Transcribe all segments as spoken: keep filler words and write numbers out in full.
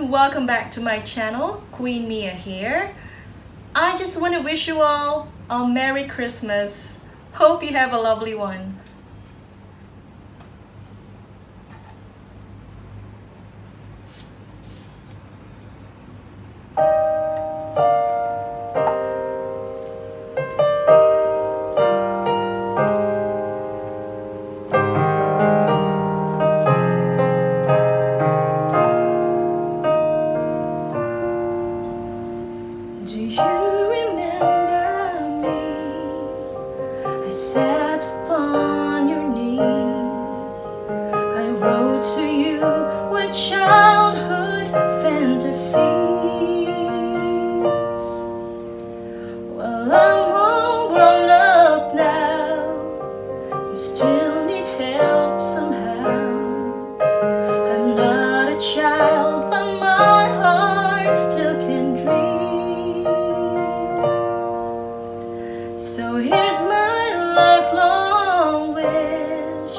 everyone, welcome back to my channel. Queen Mia here. I just want to wish you all a Merry Christmas. Hope you have a lovely one. Do you remember me? I sat upon your knee. I wrote to you with childhood fantasies. Well, I'm all grown up now. You still need help somehow. I'm not a child, but my heart still can dream. So here's my lifelong wish.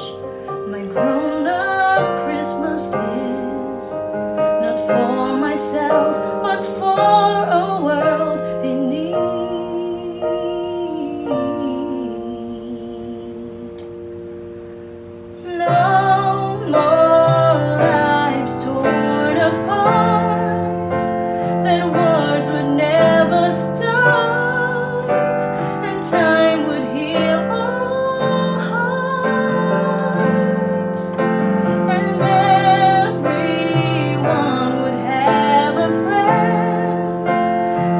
My grown-up Christmas is not for myself, but for a world in need. No more lives torn apart, that wars would never start. Time would heal all hearts, and everyone would have a friend,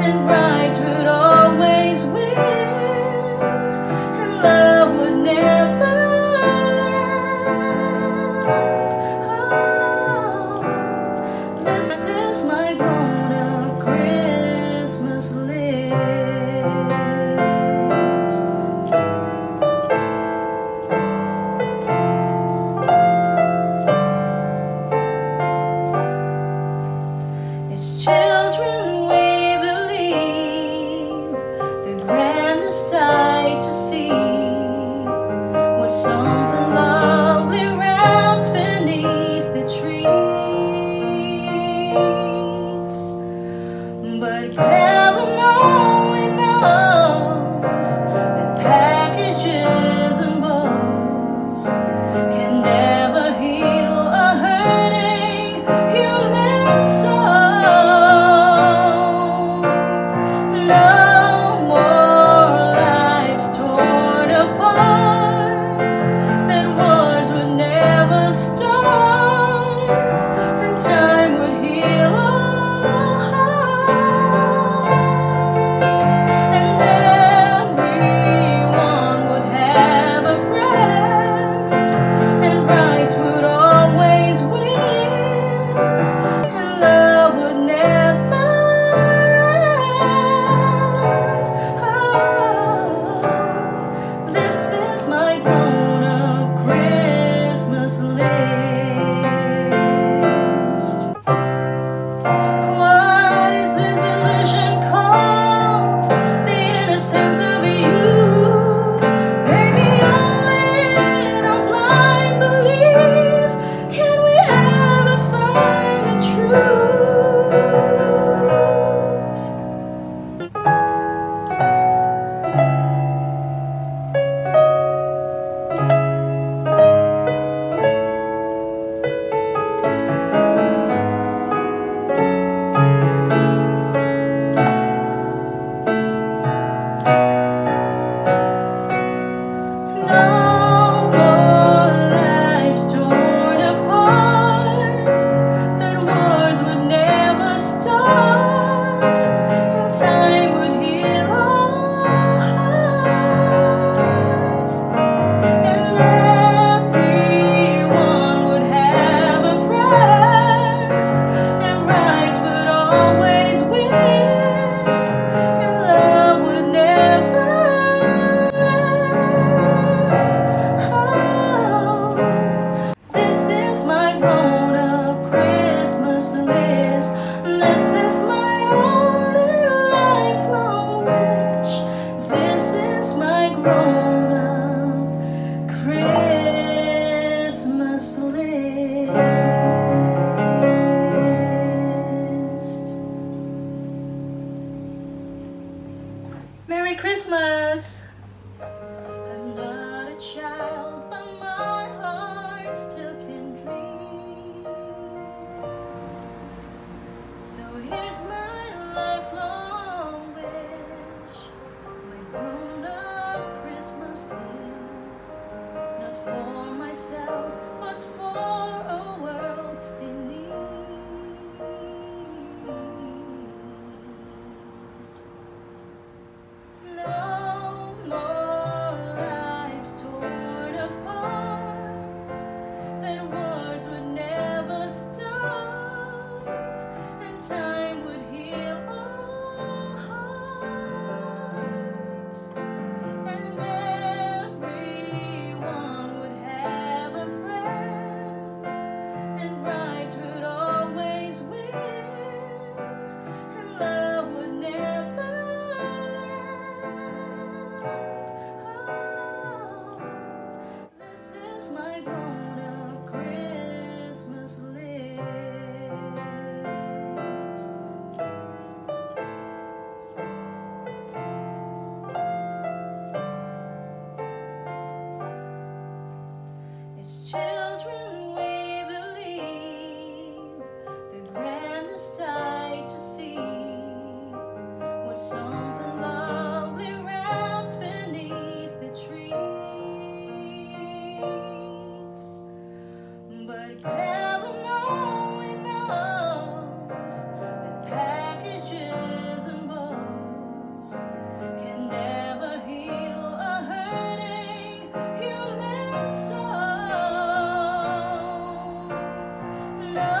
and right would always win, and love would never end. Oh, this is my grown-up Christmas list. Children, we believe the grandest sight to see was something lovely wrapped beneath the trees. But heaven only knows that packages and bows can never heal a hurting human soul. Music. Merry Christmas! I'm not a child, but my heart still can dream. So here's my lifelong wish, my grown-up Christmas is not for myself, but for a world in need. No more lives torn apart, that wars would never start, and time would heal all hearts, and everyone would have a friend, and right would always win, and love would never end. Oh, this is my grown-up Christmas list. As children we believe the grandest sight to see was something lovely wrapped beneath the trees. But heaven only knows that packages and bows can never heal a hurting human soul. No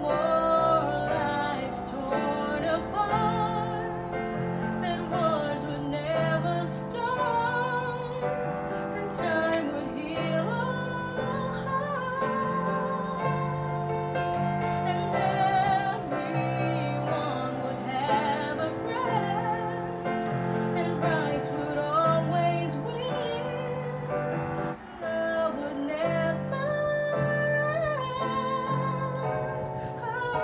more lives torn apart, that wars would never start, and time would heal all hearts, and everyone would have a friend, and right would always win, love would never end. Oh,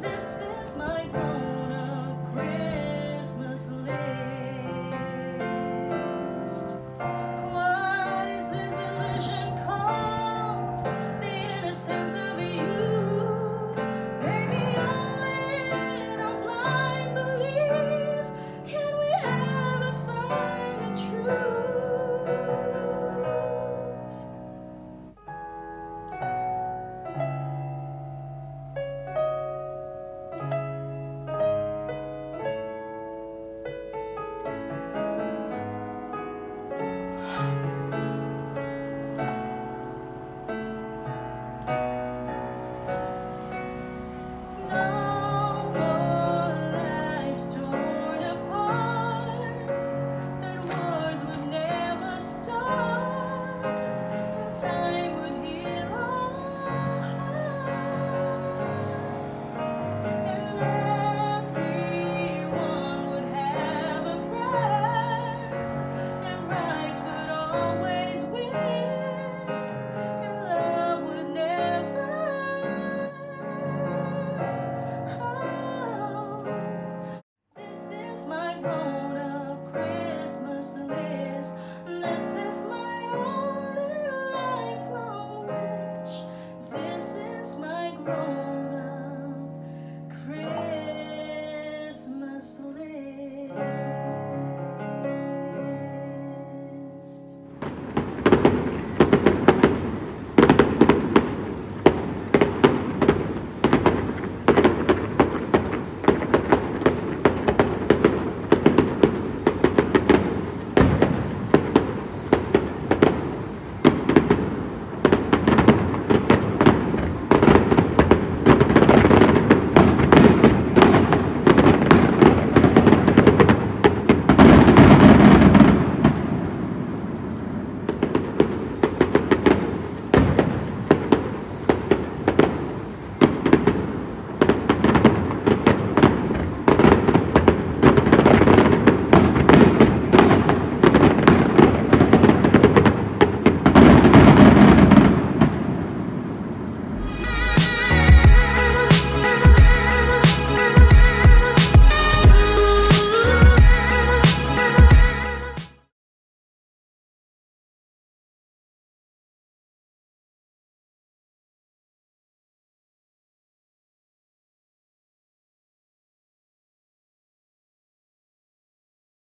this is my grown-up Christmas list. What is this illusion called? The innocence of youth. Maybe only in our blind belief can we ever find the truth. No more lives torn apart, that wars would never start, and time would heal all hearts, and everyone would have a friend, and right would always win, and love would never end. Oh, this is my grown